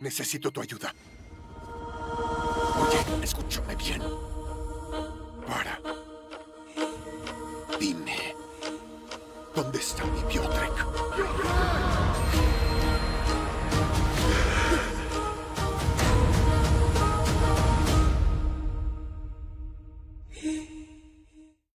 Necesito tu ayuda. Oye, escúchame bien. Para. Dime, ¿dónde está mi Piotrek?